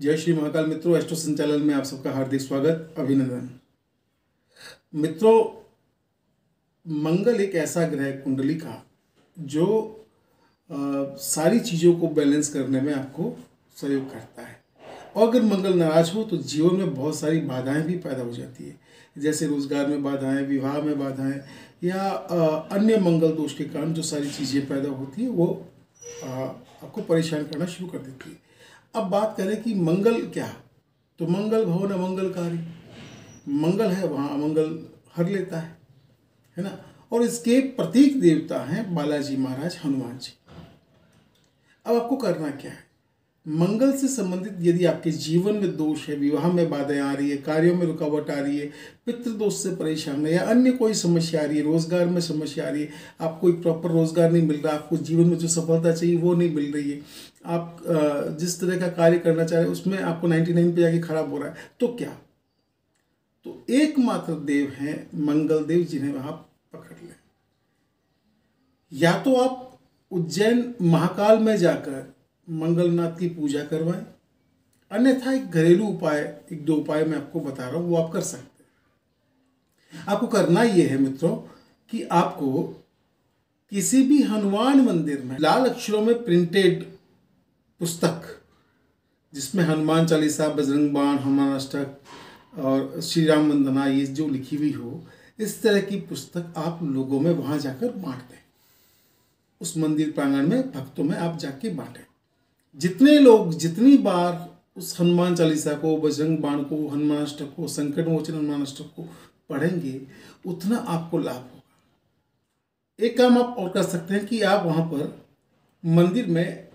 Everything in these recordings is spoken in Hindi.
जय श्री महाकाल मित्रों, एस्ट्रो संचालन में आप सबका हार्दिक स्वागत अभिनंदन। मित्रों, मंगल एक ऐसा ग्रह कुंडली का जो सारी चीज़ों को बैलेंस करने में आपको सहयोग करता है, और अगर मंगल नाराज हो तो जीवन में बहुत सारी बाधाएं भी पैदा हो जाती है, जैसे रोजगार में बाधाएं, विवाह में बाधाएं या अन्य मंगल दोष के कारण जो सारी चीज़ें पैदा होती है वो आपको परेशान करना शुरू कर देती है। अब बात करें कि मंगल क्या, तो मंगल भवन अमंगलकारी, मंगल है वहाँ अमंगल हर लेता है ना। और इसके प्रतीक देवता हैं बालाजी महाराज, हनुमान जी। अब आपको करना क्या है, मंगल से संबंधित यदि आपके जीवन में दोष है, विवाह में बाधाएं आ रही है, कार्यों में रुकावट आ रही है, पितृदोष से परेशान है या अन्य कोई समस्या आ रही है, रोजगार में समस्या आ रही है, आपको एक प्रॉपर रोजगार नहीं मिल रहा, आपको जीवन में जो सफलता चाहिए वो नहीं मिल रही है, आप जिस तरह का कार्य करना चाह रहे हैं उसमें आपको 99 पे जाके खराब हो रहा है, तो क्या, तो एकमात्र देव हैं मंगल देव जिन्हें आप पकड़ लें। या तो आप उज्जैन महाकाल में जाकर मंगलनाथ की पूजा करवाएं, अन्यथा एक घरेलू उपाय, एक दो उपाय मैं आपको बता रहा हूँ, वो आप कर सकते हैं। आपको करना ये है मित्रों कि आपको किसी भी हनुमान मंदिर में लाल अक्षरों में प्रिंटेड पुस्तक, जिसमें हनुमान चालीसा, बजरंग बाण, हनुमान अष्टक और श्री राम वंदना ये जो लिखी हुई हो, इस तरह की पुस्तक आप लोगों में वहाँ जाकर बांट दें। उस मंदिर प्रांगण में भक्तों में आप जाके बांटें। जितने लोग जितनी बार उस हनुमान चालीसा को, बजरंग बाण को, हनुमान अष्टक को, संकट मोचन हनुमान अष्टक को पढ़ेंगे, उतना आपको लाभ होगा। एक काम आप और कर सकते हैं कि आप वहाँ पर मंदिर में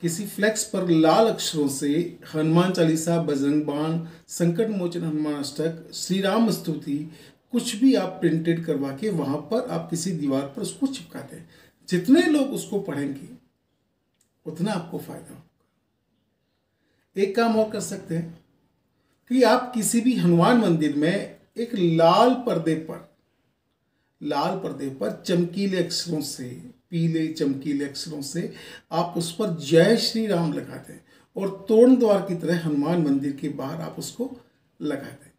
किसी फ्लैक्स पर लाल अक्षरों से हनुमान चालीसा, बजरंग बाण, संकट मोचन हनुमान अष्टक, श्री राम स्तुति, कुछ भी आप प्रिंटेड करवा के वहाँ पर आप किसी दीवार पर उसको चिपकाते हैं। जितने लोग उसको पढ़ेंगे उतना आपको फायदा होगा। एक काम और कर सकते हैं कि आप किसी भी हनुमान मंदिर में एक लाल पर्दे पर चमकीले अक्षरों से, पीले चमकीले अक्षरों से आप उस पर जय श्री राम लगा दें और तोरण द्वार की तरह हनुमान मंदिर के बाहर आप उसको लगा दें।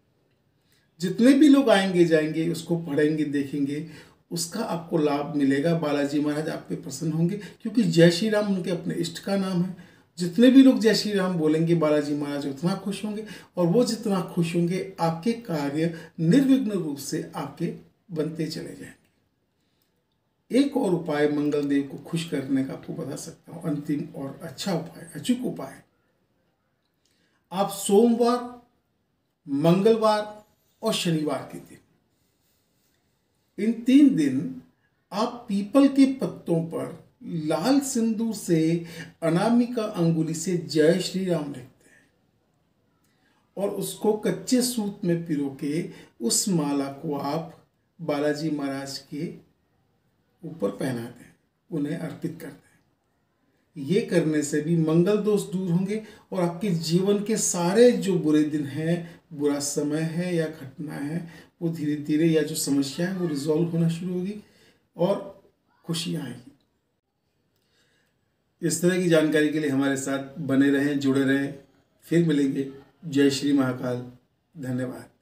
जितने भी लोग आएंगे जाएंगे उसको पढ़ेंगे देखेंगे, उसका आपको लाभ मिलेगा। बालाजी महाराज आप पे प्रसन्न होंगे, क्योंकि जय श्री राम उनके अपने इष्ट का नाम है। जितने भी लोग जय श्री राम बोलेंगे बालाजी महाराज उतना खुश होंगे, और वो जितना खुश होंगे आपके कार्य निर्विघ्न रूप से आपके बनते चले जाएंगे। एक और उपाय मंगल देव को खुश करने का आपको बता सकता हूँ, अंतिम और अच्छा उपाय, अचूक उपाय। आप सोमवार, मंगलवार और शनिवार के दिन, इन 3 दिन आप पीपल के पत्तों पर लाल सिंदूर से, अनामिका अंगुली से जय श्री राम लिखते हैं, और उसको कच्चे सूत में पिरो के उस माला को आप बालाजी महाराज के ऊपर पहनाते हैं, उन्हें अर्पित करते हैं। ये करने से भी मंगल दोष दूर होंगे और आपके जीवन के सारे जो बुरे दिन हैं, बुरा समय है या घटना है, वो धीरे धीरे, या जो समस्या है वो रिजॉल्व होना शुरू होगी और खुशियाँ आएंगी। इस तरह की जानकारी के लिए हमारे साथ बने रहें, जुड़े रहें। फिर मिलेंगे। जय श्री महाकाल। धन्यवाद।